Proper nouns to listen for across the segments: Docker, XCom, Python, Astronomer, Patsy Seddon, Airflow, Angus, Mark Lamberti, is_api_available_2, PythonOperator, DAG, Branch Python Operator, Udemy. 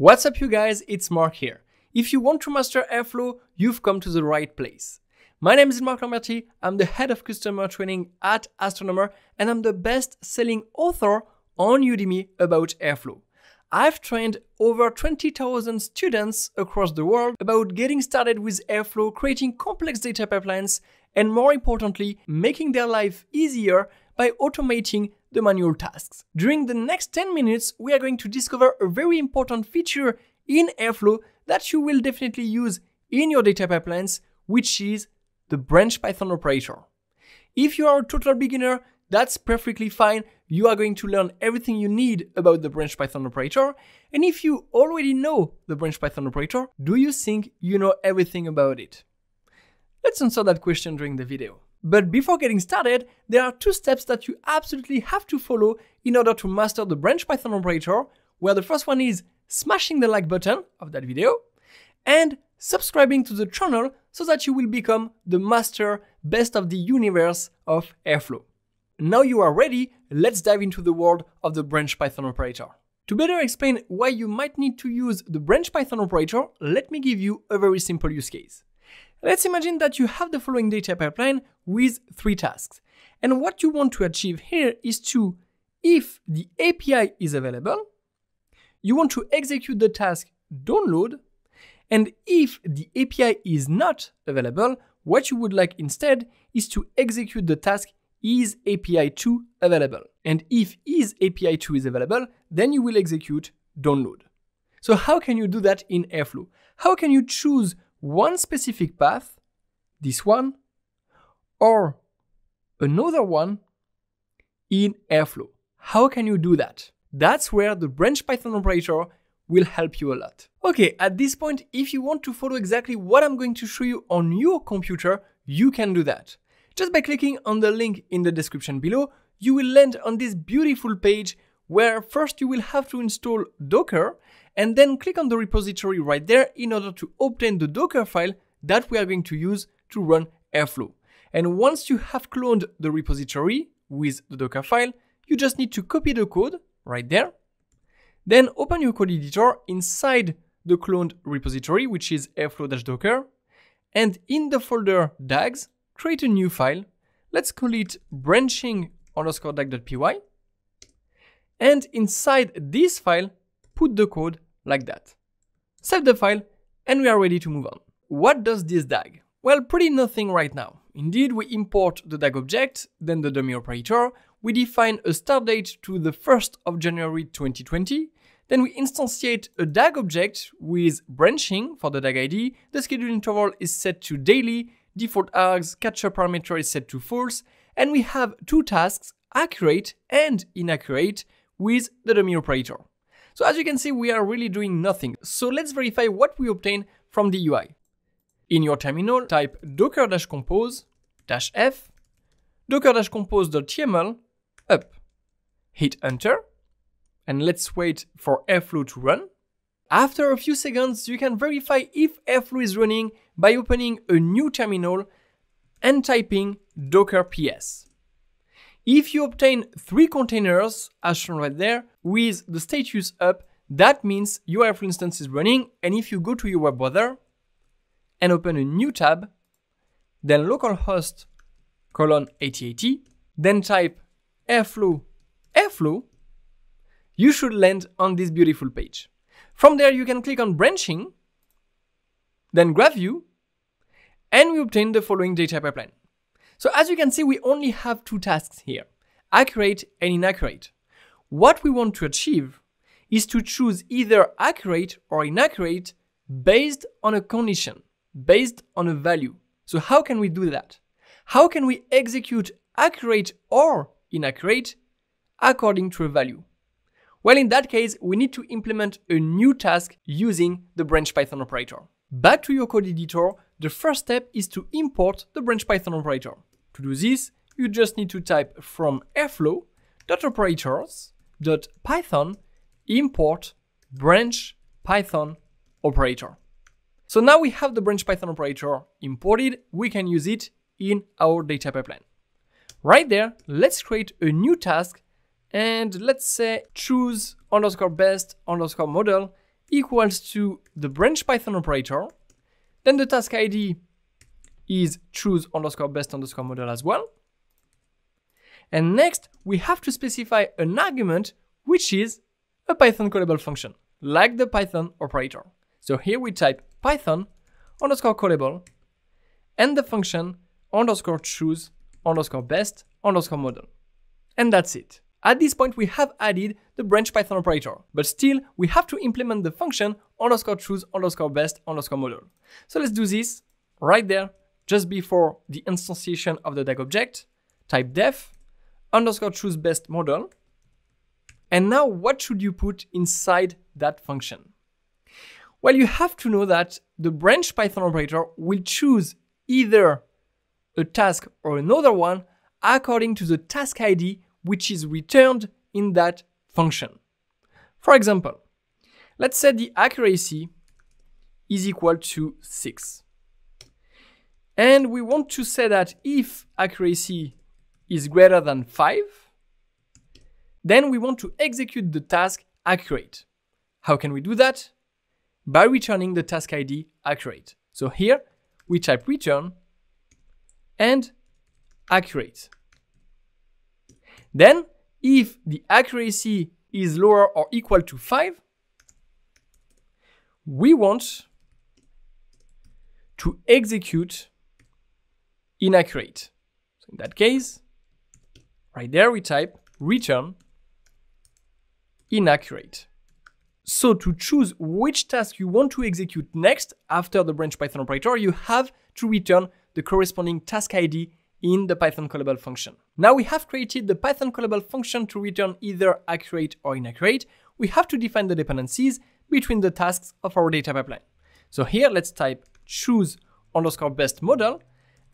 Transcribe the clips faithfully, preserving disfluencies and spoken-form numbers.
What's up you guys, it's Mark here. If you want to master Airflow, you've come to the right place. My name is Mark Lamberti, I'm the head of customer training at Astronomer and I'm the best-selling author on Udemy about Airflow. I've trained over twenty thousand students across the world about getting started with Airflow, creating complex data pipelines and more importantly, making their life easier by automating the manual tasks. During the next ten minutes, we are going to discover a very important feature in Airflow that you will definitely use in your data pipelines, which is the Branch Python operator. If you are a total beginner, that's perfectly fine. You are going to learn everything you need about the Branch Python operator. And if you already know the Branch Python operator, do you think you know everything about it? Let's answer that question during the video. But before getting started, there are two steps that you absolutely have to follow in order to master the Branch Python operator, where the first one is smashing the like button of that video and subscribing to the channel so that you will become the master best of the universe of Airflow. Now you are ready, let's dive into the world of the Branch Python operator. To better explain why you might need to use the Branch Python operator, let me give you a very simple use case. Let's imagine that you have the following data pipeline with three tasks. And what you want to achieve here is to, if the A P I is available, you want to execute the task download. And if the A P I is not available, what you would like instead is to execute the task is A P I two available. And if is A P I two is available, then you will execute download. So how can you do that in Airflow? How can you choose one specific path, this one, or another one in Airflow? How can you do that? That's where the Branch Python operator will help you a lot. Okay, at this point, if you want to follow exactly what I'm going to show you on your computer, you can do that. Just by clicking on the link in the description below, you will land on this beautiful page where first you will have to install Docker and then click on the repository right there in order to obtain the Docker file that we are going to use to run Airflow. And once you have cloned the repository with the Docker file, you just need to copy the code right there. Then open your code editor inside the cloned repository, which is airflow-docker. And in the folder dags, create a new file. Let's call it branching underscore dag.py. And inside this file, put the code like that. Save the file and we are ready to move on. What does this dag? Well, pretty nothing right now. Indeed, we import the dag object, then the dummy operator. We define a start date to the first of January twenty twenty. Then we instantiate a dag object with branching for the dag I D. The schedule interval is set to daily. Default args, catch-up parameter is set to false. And we have two tasks, accurate and inaccurate, with the dummy operator. So as you can see, we are really doing nothing. So let's verify what we obtain from the U I. In your terminal, type docker-compose-f, docker-compose.yaml, up. Hit enter, and let's wait for Airflow to run. After a few seconds, you can verify if Airflow is running by opening a new terminal and typing docker ps. If you obtain three containers, as shown right there, with the status up, that means your Airflow instance is running. And if you go to your web browser and open a new tab, then localhost colon eighty eighty, then type Airflow, Airflow, you should land on this beautiful page. From there, you can click on branching, then graph view, and we obtain the following data pipeline. So as you can see, we only have two tasks here, accurate and inaccurate. What we want to achieve is to choose either accurate or inaccurate based on a condition, based on a value. So how can we do that? How can we execute accurate or inaccurate according to a value? Well, in that case, we need to implement a new task using the Branch Python operator. Back to your code editor, the first step is to import the Branch Python operator. To do this, you just need to type from airflow.operators.python import branch python operator. So now we have the Branch Python operator imported, we can use it in our data pipeline. Right there, let's create a new task and let's say choose underscore best underscore model equals to the branch Python operator. Then the task I D is choose underscore best underscore model as well. And next, we have to specify an argument, which is a Python callable function, like the Python operator. So here we type Python underscore callable and the function underscore choose underscore best underscore model. And that's it. At this point, we have added the branch Python operator, but still we have to implement the function underscore choose underscore best underscore model. So let's do this right there, just before the instantiation of the D A G object. Type def underscore choose best model. And now what should you put inside that function? Well, you have to know that the branch Python operator will choose either a task or another one according to the task I D which is returned in that function. For example, let's set the accuracy is equal to six. And we want to say that if accuracy is greater than five, then we want to execute the task accurate. How can we do that? By returning the task I D accurate. So here we type return and accurate. Then, if the accuracy is lower or equal to five, we want to execute inaccurate. So in that case, right there we type return inaccurate. So to choose which task you want to execute next after the branch Python operator, you have to return the corresponding task I D in the Python callable function. Now we have created the Python callable function to return either accurate or inaccurate. We have to define the dependencies between the tasks of our data pipeline. So here let's type choose underscore best model,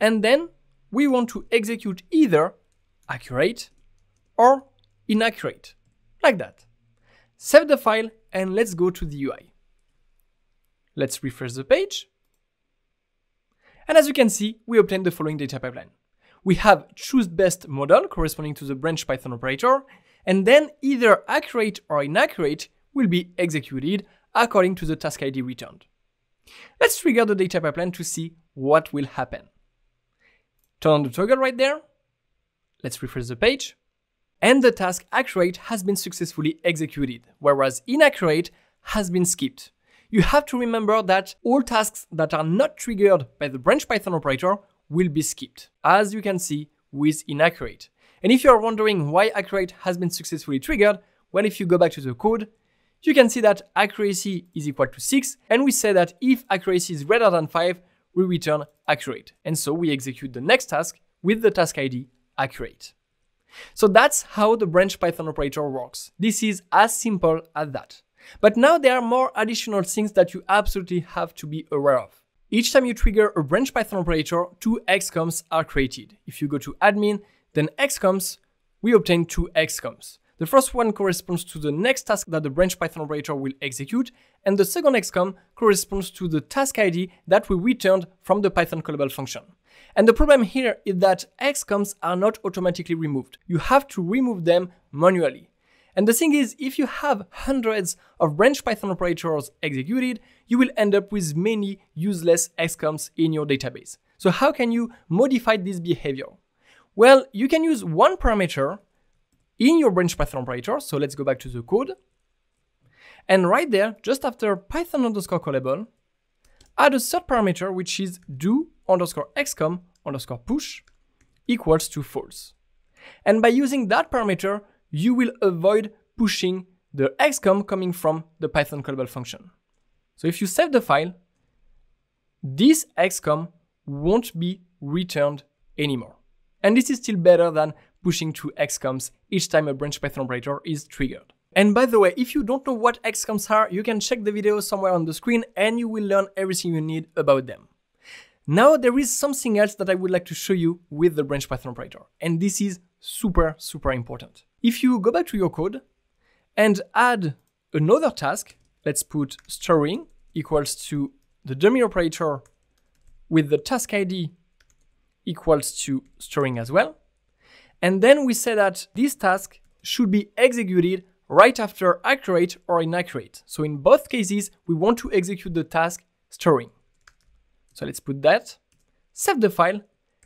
and then we want to execute either accurate or inaccurate, like that. Save the file and let's go to the U I. Let's refresh the page. And as you can see, we obtained the following data pipeline. We have choose best model corresponding to the branch Python operator, and then either accurate or inaccurate will be executed according to the task I D returned. Let's trigger the data pipeline to see what will happen. Turn on the toggle right there. Let's refresh the page. And the task accurate has been successfully executed, whereas inaccurate has been skipped. You have to remember that all tasks that are not triggered by the branch Python operator will be skipped, as you can see with inaccurate. And if you are wondering why accurate has been successfully triggered, well, if you go back to the code, you can see that accuracy is equal to six, and we say that if accuracy is greater than five, we return accurate. And so we execute the next task with the task I D accurate. So that's how the branch Python operator works. This is as simple as that. But now there are more additional things that you absolutely have to be aware of. Each time you trigger a branch Python operator, two X COMs are created. If you go to admin, then X COMs, we obtain two X COMs. The first one corresponds to the next task that the branch Python operator will execute, and the second X COM corresponds to the task I D that we returned from the Python callable function. And the problem here is that X COMs are not automatically removed. You have to remove them manually. And the thing is, if you have hundreds of branch Python operators executed, you will end up with many useless X COMs in your database. So how can you modify this behavior? Well, you can use one parameter in your branch Python operator. So let's go back to the code. And right there, just after Python underscore callable, add a third parameter, which is do underscore XCom underscore push equals to false. And by using that parameter, you will avoid pushing the X COM coming from the Python callable function. So if you save the file, this X COM won't be returned anymore. And this is still better than pushing two X COMs each time a branch Python operator is triggered. And by the way, if you don't know what X COMs are, you can check the video somewhere on the screen and you will learn everything you need about them. Now there is something else that I would like to show you with the branch Python operator, and this is super, super important. If you go back to your code and add another task, let's put storing equals to the dummy operator with the task I D equals to storing as well. And then we say that this task should be executed right after accurate or inaccurate. So in both cases, we want to execute the task storing. So let's put that, save the file,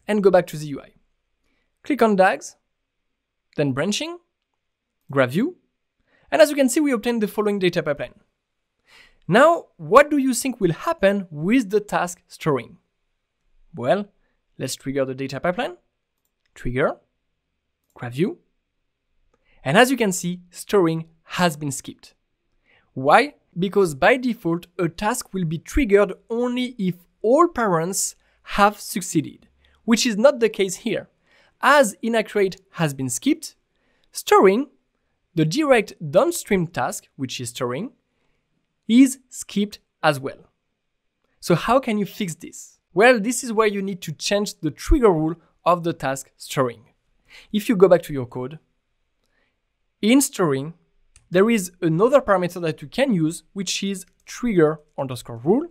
and go back to the U I. Click on D A Gs, then branching, graph view, and as you can see, we obtain the following data pipeline. Now, what do you think will happen with the task storing? Well, let's trigger the data pipeline, trigger, graph view, and as you can see, storing has been skipped. Why? Because by default, a task will be triggered only if all parents have succeeded, which is not the case here. As inaccurate has been skipped, storing, the direct downstream task, which is storing, is skipped as well. So how can you fix this? Well, this is where you need to change the trigger rule of the task storing. If you go back to your code, in storing, there is another parameter that you can use, which is trigger underscore rule.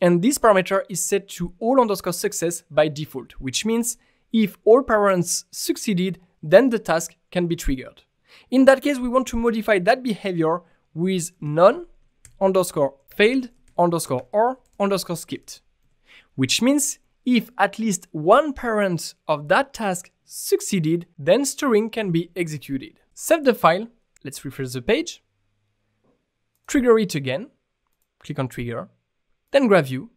And this parameter is set to all underscore success by default, which means if all parents succeeded, then the task can be triggered. In that case, we want to modify that behavior with none underscore failed underscore or underscore skipped, which means if at least one parent of that task succeeded, then storing can be executed. Save the file, let's refresh the page, trigger it again, click on trigger, then graph view,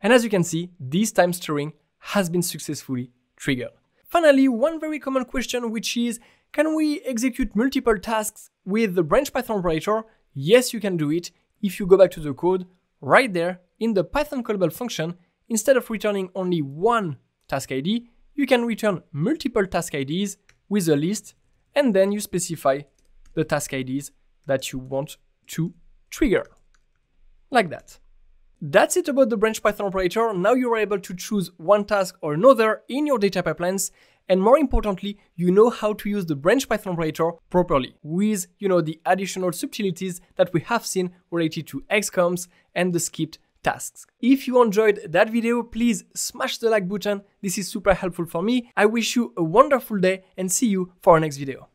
and as you can see, this time storing has been successfully triggered. Finally, one very common question, which is, can we execute multiple tasks with the Branch Python operator? Yes, you can do it if you go back to the code right there in the Python callable function. Instead of returning only one task I D, you can return multiple task I Ds with a list, and then you specify the task I Ds that you want to trigger, like that. That's it about the Branch Python operator. Now you're able to choose one task or another in your data pipelines, and more importantly, you know how to use the Branch Python operator properly with, you know, the additional subtleties that we have seen related to X COMs and the skipped tasks. If you enjoyed that video, please smash the like button. This is super helpful for me. I wish you a wonderful day and see you for our next video.